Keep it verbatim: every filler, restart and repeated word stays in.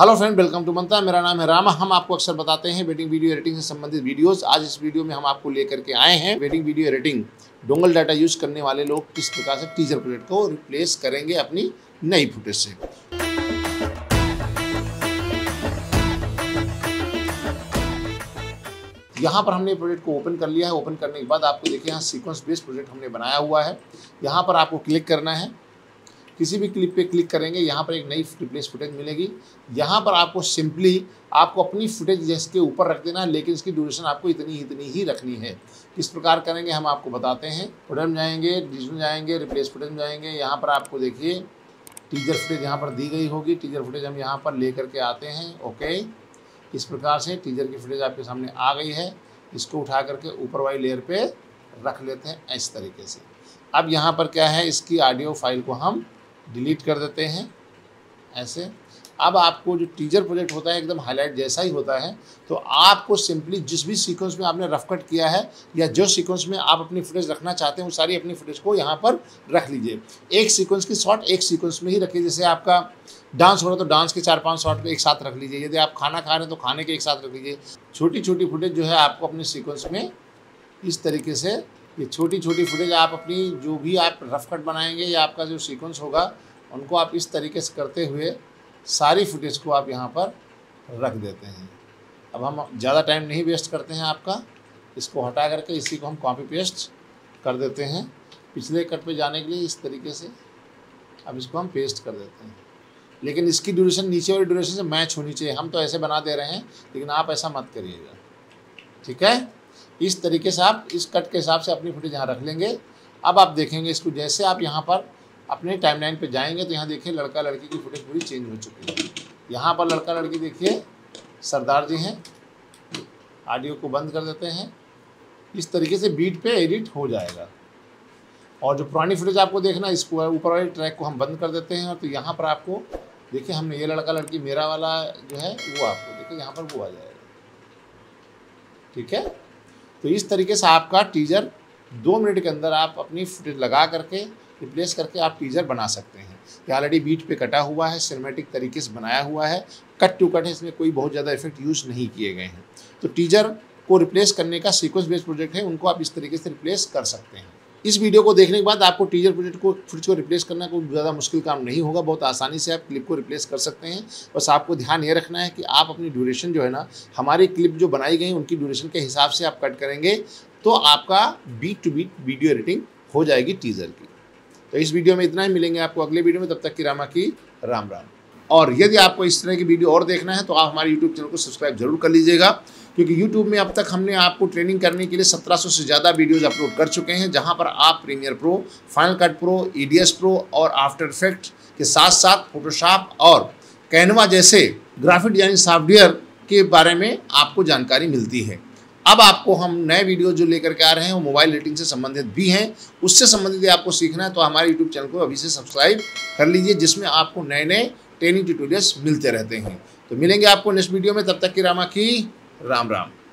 Hello friend, welcome to बनता है। मेरा नाम है रामा। हम आपको अक्सर बताते हैं वेडिंग वीडियो एडिटिंग से संबंधित वीडियोस। आज इस वीडियो में हम आपको लेकर के आए हैं wedding video editing dongle data use करने वाले लोग किस प्रकार से टीजर प्लेट को रिप्लेस करेंगे अपनी नई फुटेज से। यहाँ पर हमने प्रोजेक्ट को ओपन कर लिया है। ओपन करने के बाद आपको देखिए यहाँ सीक्वेंस बेस्ड प्रोजेक्ट हमने बनाया हुआ है। यहाँ पर आपको क्लिक करना है, किसी भी क्लिप पे क्लिक करेंगे यहाँ पर एक नई रिप्लेस फुटेज मिलेगी। यहाँ पर आपको सिंपली आपको अपनी फुटेज जिसके ऊपर रख देना है, लेकिन इसकी ड्यूरेशन आपको इतनी इतनी ही रखनी है। किस प्रकार करेंगे हम आपको बताते हैं। फुटेज में जाएंगे, डिजिटल जाएंगे, रिप्लेस फुटेज में जाएंगे। यहाँ पर आपको देखिए टीजर फुटेज यहाँ पर दी गई होगी। टीजर फुटेज हम यहाँ पर ले करके आते हैं। ओके, इस प्रकार से टीजर की फुटेज आपके सामने आ गई है। इसको उठा करके ऊपर वाली लेयर पे रख लेते हैं इस तरीके से। अब यहाँ पर क्या है, इसकी ऑडियो फाइल को हम डिलीट कर देते हैं ऐसे। अब आपको जो टीजर प्रोजेक्ट होता है एकदम हाईलाइट जैसा ही होता है, तो आपको सिंपली जिस भी सीक्वेंस में आपने रफ कट किया है या जो सीक्वेंस में आप अपनी फुटेज रखना चाहते हैं वो सारी अपनी फुटेज को यहाँ पर रख लीजिए। एक सीक्वेंस की शॉट एक सीक्वेंस में ही रखिए। जैसे आपका डांस हो रहा है तो डांस के चार पांच शॉट एक साथ रख लीजिए। यदि आप खाना खा रहे हैं तो खाने के एक साथ रख लीजिए। छोटी छोटी फुटेज जो है आपको अपने सीक्वेंस में इस तरीके से, ये छोटी छोटी फुटेज आप अपनी जो भी आप रफ कट बनाएंगे या आपका जो सीक्वेंस होगा उनको आप इस तरीके से करते हुए सारी फुटेज को आप यहाँ पर रख देते हैं। अब हम ज़्यादा टाइम नहीं वेस्ट करते हैं आपका, इसको हटा करके इसी को हम कॉपी पेस्ट कर देते हैं। पिछले कट पे जाने के लिए इस तरीके से अब इसको हम पेस्ट कर देते हैं, लेकिन इसकी ड्यूरेशन नीचे वाली ड्यूरेशन से मैच होनी चाहिए। हम तो ऐसे बना दे रहे हैं, लेकिन आप ऐसा मत करिएगा, ठीक है। इस तरीके से आप इस कट के हिसाब से अपनी फुटेज यहाँ रख लेंगे। अब आप देखेंगे इसको, जैसे आप यहाँ पर अपने टाइमलाइन पे जाएंगे तो यहाँ देखिए लड़का लड़की की फुटेज पूरी चेंज हो चुकी है। यहाँ पर लड़का लड़की देखिए सरदार जी हैं। ऑडियो को बंद कर देते हैं। इस तरीके से बीट पे एडिट हो जाएगा। और जो पुरानी फुटेज आपको देखना है, इस ऊपर वाले ट्रैक को हम बंद कर देते हैं। और तो यहाँ पर आपको देखिए हमने ये लड़का लड़की मेरा वाला जो है वो आपको देखिए यहाँ पर वो आ जाएगा, ठीक है। तो इस तरीके से आपका टीजर दो मिनट के अंदर आप अपनी फुटेज लगा करके रिप्लेस करके आप टीजर बना सकते हैं। ये ऑलरेडी बीट पे कटा हुआ है, सिनेमैटिक तरीके से बनाया हुआ है, कट टू कट है, इसमें कोई बहुत ज़्यादा इफेक्ट यूज़ नहीं किए गए हैं। तो टीजर को रिप्लेस करने का सीक्वेंस बेस्ड प्रोजेक्ट है, उनको आप इस तरीके से रिप्लेस कर सकते हैं। इस वीडियो को देखने के बाद आपको टीजर प्रोजेक्ट को फुटेज को रिप्लेस करना कोई ज़्यादा मुश्किल काम नहीं होगा। बहुत आसानी से आप क्लिप को रिप्लेस कर सकते हैं। बस आपको ध्यान ये रखना है कि आप अपनी ड्यूरेशन जो है ना, हमारी क्लिप जो बनाई गई उनकी ड्यूरेशन के हिसाब से आप कट करेंगे तो आपका beat to beat video editing हो जाएगी टीजर की। तो इस वीडियो में इतना ही। मिलेंगे आपको अगले वीडियो में। तब तक की रामा की राम राम। और यदि आपको इस तरह की वीडियो और देखना है तो आप हमारे यूट्यूब चैनल को सब्सक्राइब जरूर कर लीजिएगा, क्योंकि यूट्यूब में अब तक हमने आपको ट्रेनिंग करने के लिए सत्रह सौ से ज़्यादा वीडियोस अपलोड कर चुके हैं, जहां पर आप premiere pro, final cut Pro, E D S Pro और आफ्टर इफेक्ट के साथ साथ फोटोशॉप और कैनवा जैसे ग्राफिक डिजाइनिंग सॉफ्टवेयर के बारे में आपको जानकारी मिलती है। अब आपको हम नए वीडियो जो लेकर के आ रहे हैं वो मोबाइल एडिटिंग से संबंधित भी हैं। उससे संबंधित यदि आपको सीखना है तो हमारे यूट्यूब चैनल को अभी से सब्सक्राइब कर लीजिए, जिसमें आपको नए नए ट्रेनिंग ट्यूटोरियल्स मिलते रहते हैं। तो मिलेंगे आपको नेक्स्ट वीडियो में। तब तक की रामा की राम राम।